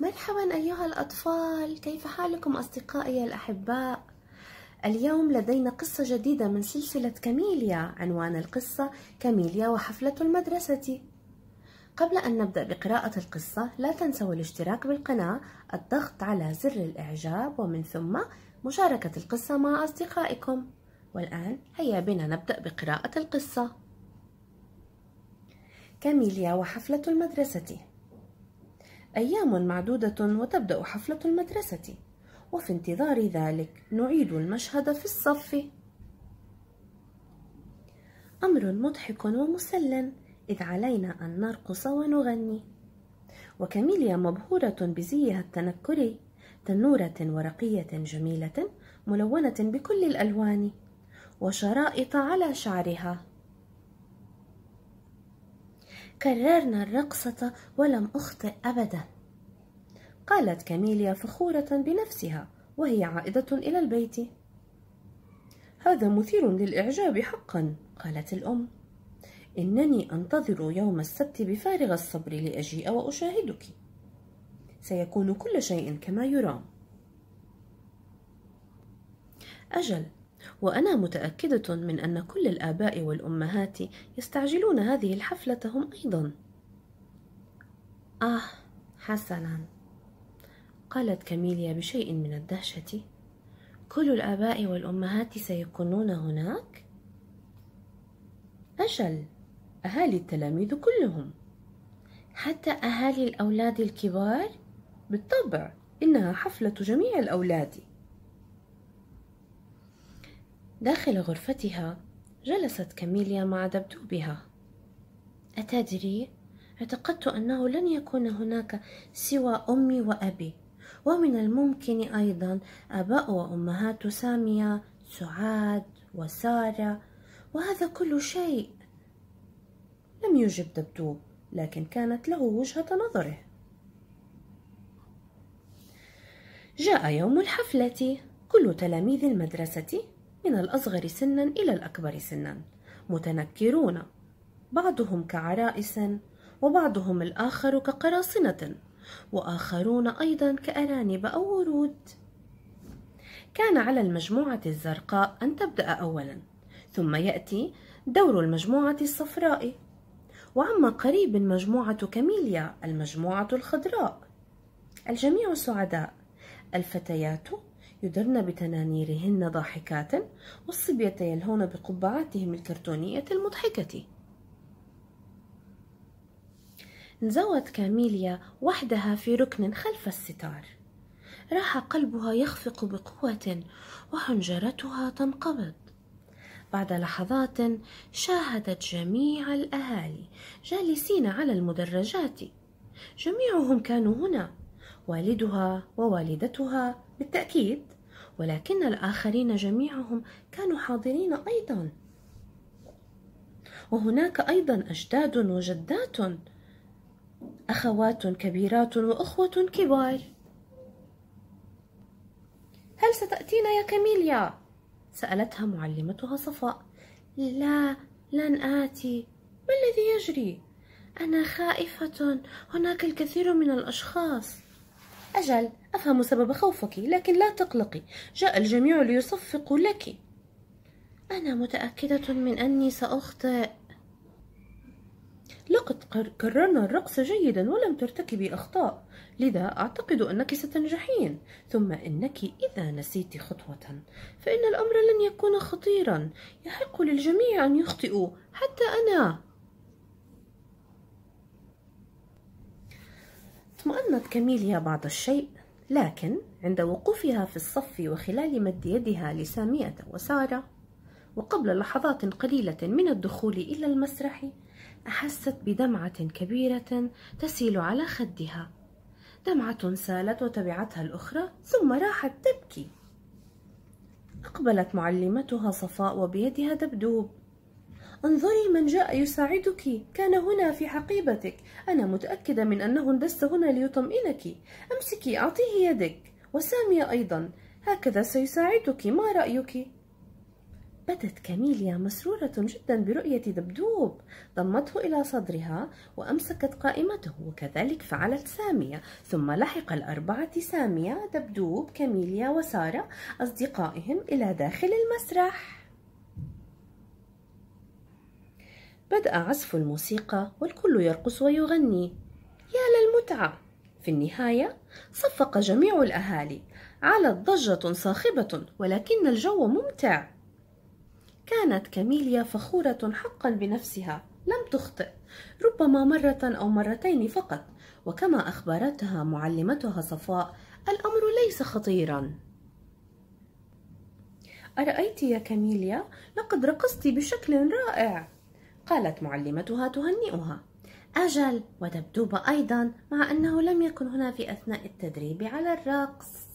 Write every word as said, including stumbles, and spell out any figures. مرحبا أيها الأطفال، كيف حالكم أصدقائي الأحباء؟ اليوم لدينا قصة جديدة من سلسلة كاميليا. عنوان القصة كاميليا وحفلة المدرسة. قبل أن نبدأ بقراءة القصة لا تنسوا الاشتراك بالقناة، الضغط على زر الإعجاب، ومن ثم مشاركة القصة مع أصدقائكم. والآن هيا بنا نبدأ بقراءة القصة. كاميليا وحفلة المدرسة. أيام معدودة وتبدأ حفلة المدرسة، وفي انتظار ذلك نعيد المشهد في الصف. أمر مضحك ومسلٍ، إذ علينا أن نرقص ونغني. وكاميليا مبهورة بزيها التنكري، تنورة ورقية جميلة ملونة بكل الألوان وشرائط على شعرها. كررنا الرقصة ولم أخطئ أبدا، قالت كاميليا فخورة بنفسها وهي عائدة إلى البيت. هذا مثير للإعجاب حقا، قالت الأم. إنني أنتظر يوم السبت بفارغ الصبر لأجيء وأشاهدك، سيكون كل شيء كما يرام. أجل، وأنا متأكدة من أن كل الآباء والأمهات يستعجلون هذه الحفلة هم أيضا. آه حسنا، قالت كاميليا بشيء من الدهشة، كل الآباء والأمهات سيكونون هناك؟ أجل، أهالي التلاميذ كلهم، حتى أهالي الأولاد الكبار؟ بالطبع، إنها حفلة جميع الأولاد. داخل غرفتها جلست كاميليا مع دبدوبها. أتدري، اعتقدت أنه لن يكون هناك سوى أمي وأبي، ومن الممكن أيضا آباء وأمهات سامية، سعاد وسارة، وهذا كل شيء. لم يجب دبدوب، لكن كانت له وجهة نظره. جاء يوم الحفلة. كل تلاميذ المدرسة من الأصغر سنا إلى الأكبر سنا متنكرون، بعضهم كعرائس، وبعضهم الآخر كقراصنة، وآخرون أيضا كأرانب أو ورود. كان على المجموعة الزرقاء أن تبدأ أولا، ثم يأتي دور المجموعة الصفراء، وعما قريب مجموعة كاميليا المجموعة الخضراء. الجميع سعداء، الفتيات يدرن بتنانيرهن ضاحكات، والصبية يلهون بقبعاتهم الكرتونية المضحكة. انزوت كاميليا وحدها في ركن خلف الستار، راح قلبها يخفق بقوة وحنجرتها تنقبض. بعد لحظات شاهدت جميع الأهالي جالسين على المدرجات، جميعهم كانوا هنا، والدها ووالدتها بالتأكيد، ولكن الآخرين جميعهم كانوا حاضرين أيضا، وهناك أيضا أجداد وجدات، أخوات كبيرات وأخوة كبار. هل ستأتينا يا كاميليا؟ سألتها معلمتها صفاء. لا، لن آتي. ما الذي يجري؟ أنا خائفة، هناك الكثير من الأشخاص. أجل، أفهم سبب خوفك، لكن لا تقلقي، جاء الجميع ليصفقوا لك. أنا متأكدة من أني سأخطئ. لقد كررنا الرقص جيدا ولم ترتكبي أخطاء، لذا أعتقد أنك ستنجحين. ثم إنك إذا نسيت خطوة فإن الأمر لن يكون خطيرا، يحق للجميع أن يخطئوا، حتى أنا. اطمأنت كاميليا بعض الشيء، لكن عند وقوفها في الصف وخلال مد يدها لسامية وسارة، وقبل لحظات قليلة من الدخول إلى المسرح، أحست بدمعة كبيرة تسيل على خدها. دمعة سالت وتبعتها الأخرى، ثم راحت تبكي. أقبلت معلمتها صفاء وبيدها دبدوب. انظري من جاء يساعدك، كان هنا في حقيبتك، أنا متأكدة من أنه اندس هنا ليطمئنك. أمسكي، أعطيه يدك، وسامية أيضا، هكذا سيساعدك، ما رأيك؟ بدت كاميليا مسرورة جدا برؤية دبدوب، ضمته إلى صدرها وأمسكت قائمته، وكذلك فعلت سامية. ثم لحق الأربعة سامية، دبدوب، كاميليا وسارة أصدقائهم إلى داخل المسرح. بدأ عزف الموسيقى والكل يرقص ويغني، يا للمتعة! في النهاية صفق جميع الأهالي، علت ضجة صاخبة ولكن الجو ممتع. كانت كاميليا فخورة حقا بنفسها، لم تخطئ ربما مرة أو مرتين فقط، وكما أخبرتها معلمتها صفاء الأمر ليس خطيرا. أرأيت يا كاميليا، لقد رقصت بشكل رائع، قالت معلمتها تهنئها. أجل، ودبدوب أيضا، مع أنه لم يكن هنا في أثناء التدريب على الرقص.